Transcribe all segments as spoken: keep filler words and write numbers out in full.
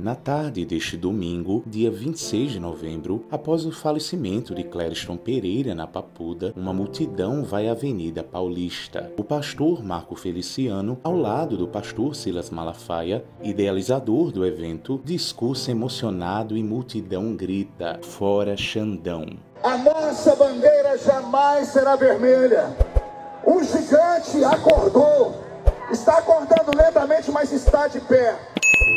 Na tarde deste domingo, dia vinte e seis de novembro, após o falecimento de Clériston Pereira na Papuda, uma multidão vai à Avenida Paulista. O pastor Marco Feliciano, ao lado do pastor Silas Malafaia, idealizador do evento, discurso emocionado e multidão grita: "Fora Xandão!". A nossa bandeira jamais será vermelha. O gigante acordou. Está acordando lentamente, mas está de pé.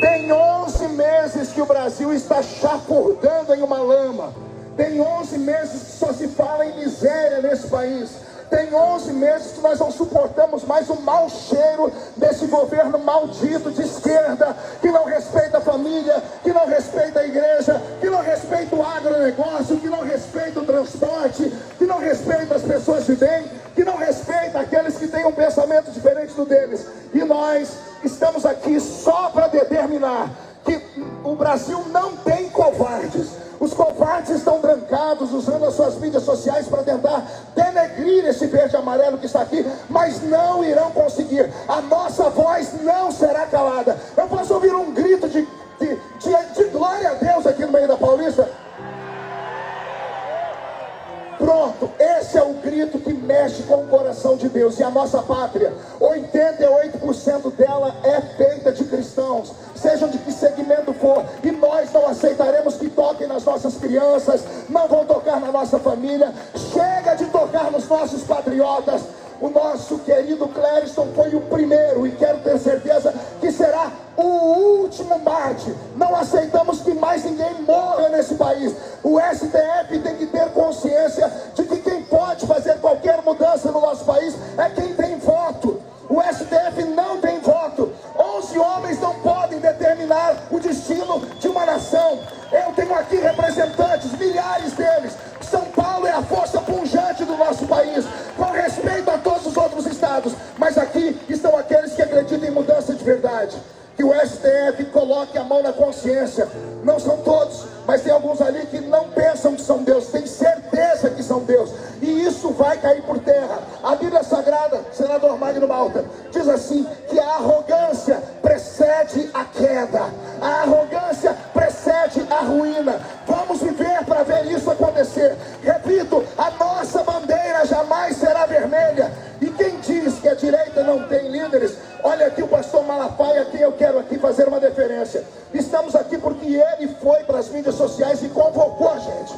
Tem onze meses que o Brasil está chafurdando em uma lama. Tem onze meses que só se fala em miséria nesse país. Tem onze meses que nós não suportamos mais o mau cheiro desse governo maldito de esquerda, que não respeita a família, que não respeita a igreja, que não respeita o agronegócio, que não respeita o transporte, que não respeita as pessoas de bem, que não respeita aqueles que têm um pensamento diferente do deles. E nós estamos aqui só para determinar que o Brasil não tem covardes. Os covardes estão trancados, usando as suas mídias sociais para tentar denegrir esse verde e amarelo que está aqui, mas não irão conseguir. A nossa voz não será calada. Eu posso ouvir um grito de, de, de, de glória a Deus aqui no meio da Paulista? Pronto, esse é o grito que mexe com o coração de Deus. E a nossa pátria, oitenta e oito por cento dela é feita de cristãos, sejam de que segmento for, e nós não aceitaremos que toquem nas nossas crianças, não vão tocar na nossa família. Chega de tocar nos nossos patriotas. O nosso querido Clériston foi o primeiro e quero ter certeza que será o último mártir. Não aceitamos que mais ninguém morra nesse país. O S T F tem que ter consciência de que quem pode fazer qualquer mudança no nosso país é quem tem voto. O S T F não tem voto. Onze homens não podem determinar o destino de uma nação. Eu tenho aqui representantes, milhares deles. São Paulo é a força pungente do nosso país, com respeito a todos os outros estados. Mas aqui estão aqueles que acreditam em mudança de verdade. Que o S T F coloque a mão na consciência. Não são todos, mas tem alguns ali que não pensam que são Deus, tem certeza que são Deus. E isso vai cair por terra. A Bíblia Sagrada, senador Magno Malta, diz assim, que a arrogância precede a queda. A arrogância precede a ruína. Vamos viver para ver isso acontecer. Repito, a nossa bandeira jamais será vermelha. E quem diz que a direita não tem líderes, olha aqui o pastor Malafaia, que eu quero aqui fazer uma deferência. Estamos aqui porque ele foi para as mídias sociais e convocou a gente.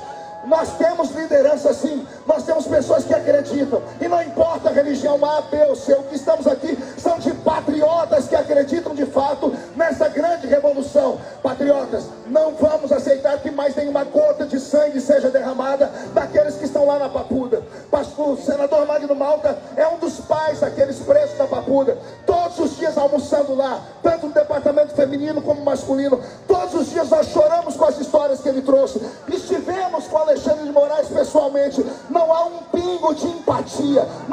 Nós temos liderança sim, nós temos pessoas que acreditam. E não importa a religião A, B ou C, o que estamos aqui são de patriotas que acreditam de fato nessa grande revolução. Patriotas, não vamos aceitar que mais nenhuma gota de sangue seja derramada daqueles que estão lá na Papuda. Pastor, senador Magno Malta é um dos pais daqueles presos da Papuda. Todos os dias almoçando lá, tanto no departamento feminino como masculino. Todos os dias nós choramos com as histórias que ele trouxe. Estivemos com Alexandre de Moraes pessoalmente. Não há um pingo de empatia.